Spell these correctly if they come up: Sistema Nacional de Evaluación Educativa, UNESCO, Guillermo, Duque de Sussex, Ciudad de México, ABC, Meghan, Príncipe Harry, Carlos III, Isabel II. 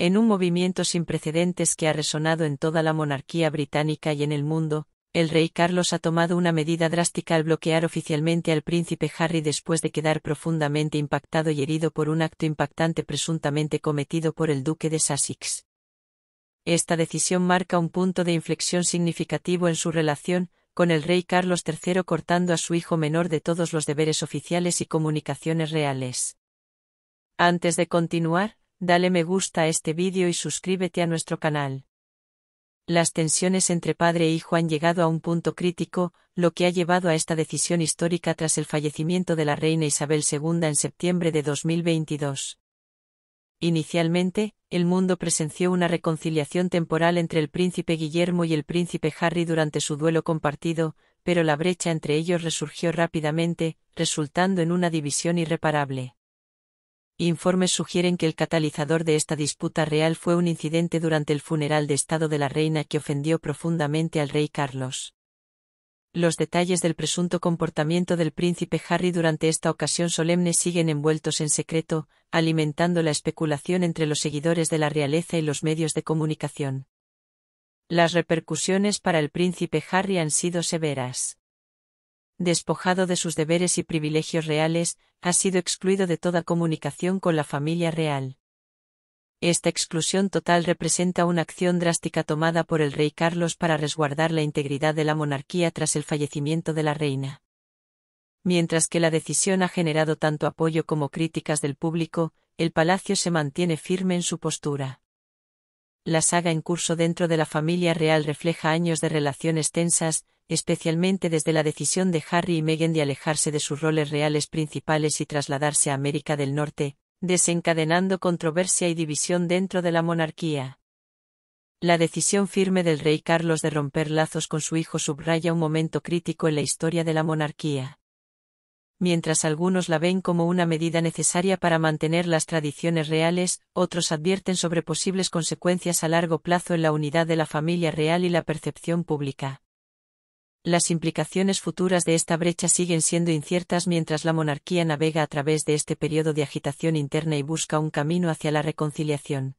en un movimiento sin precedentes que ha resonado en toda la monarquía británica y en el mundo, el rey Carlos ha tomado una medida drástica al bloquear oficialmente al príncipe Harry después de quedar profundamente impactado y herido por un acto impactante presuntamente cometido por el duque de Sussex. Esta decisión marca un punto de inflexión significativo en su relación con el rey Carlos III, cortando a su hijo menor de todos los deberes oficiales y comunicaciones reales. Antes de continuar, dale me gusta a este vídeo y suscríbete a nuestro canal. Las tensiones entre padre e hijo han llegado a un punto crítico, lo que ha llevado a esta decisión histórica tras el fallecimiento de la reina Isabel II en septiembre de 2022. Inicialmente, el mundo presenció una reconciliación temporal entre el príncipe Guillermo y el príncipe Harry durante su duelo compartido, pero la brecha entre ellos resurgió rápidamente, resultando en una división irreparable. Informes sugieren que el catalizador de esta disputa real fue un incidente durante el funeral de estado de la reina que ofendió profundamente al rey Carlos. Los detalles del presunto comportamiento del príncipe Harry durante esta ocasión solemne siguen envueltos en secreto, alimentando la especulación entre los seguidores de la realeza y los medios de comunicación. Las repercusiones para el príncipe Harry han sido severas. Despojado de sus deberes y privilegios reales, ha sido excluido de toda comunicación con la familia real. Esta exclusión total representa una acción drástica tomada por el rey Carlos para resguardar la integridad de la monarquía tras el fallecimiento de la reina. Mientras que la decisión ha generado tanto apoyo como críticas del público, el palacio se mantiene firme en su postura. La saga en curso dentro de la familia real refleja años de relaciones tensas, especialmente desde la decisión de Harry y Meghan de alejarse de sus roles reales principales y trasladarse a América del Norte, desencadenando controversia y división dentro de la monarquía. La decisión firme del rey Carlos de romper lazos con su hijo subraya un momento crítico en la historia de la monarquía. Mientras algunos la ven como una medida necesaria para mantener las tradiciones reales, otros advierten sobre posibles consecuencias a largo plazo en la unidad de la familia real y la percepción pública. Las implicaciones futuras de esta brecha siguen siendo inciertas mientras la monarquía navega a través de este periodo de agitación interna y busca un camino hacia la reconciliación.